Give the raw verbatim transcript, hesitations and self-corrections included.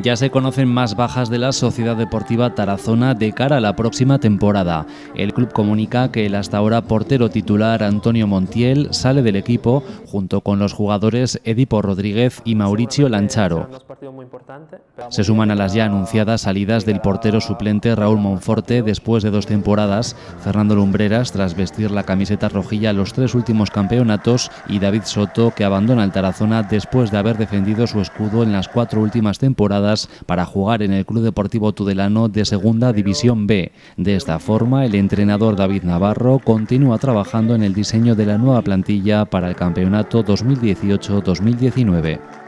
Ya se conocen más bajas de la Sociedad Deportiva Tarazona de cara a la próxima temporada. El club comunica que el hasta ahora portero titular Antonio Montiel sale del equipo junto con los jugadores Edipo Rodríguez y Mauricio Lancharo. Se suman a las ya anunciadas salidas del portero suplente Raúl Monforte después de dos temporadas, Fernando Lumbreras tras vestir la camiseta rojilla los tres últimos campeonatos y David Soto, que abandona el Tarazona después de haber defendido su escudo en las cuatro últimas temporadas para jugar en el Club Deportivo Tudelano de Segunda División B. De esta forma, el entrenador David Navarro continúa trabajando en el diseño de la nueva plantilla para el campeonato dos mil dieciocho dos mil diecinueve.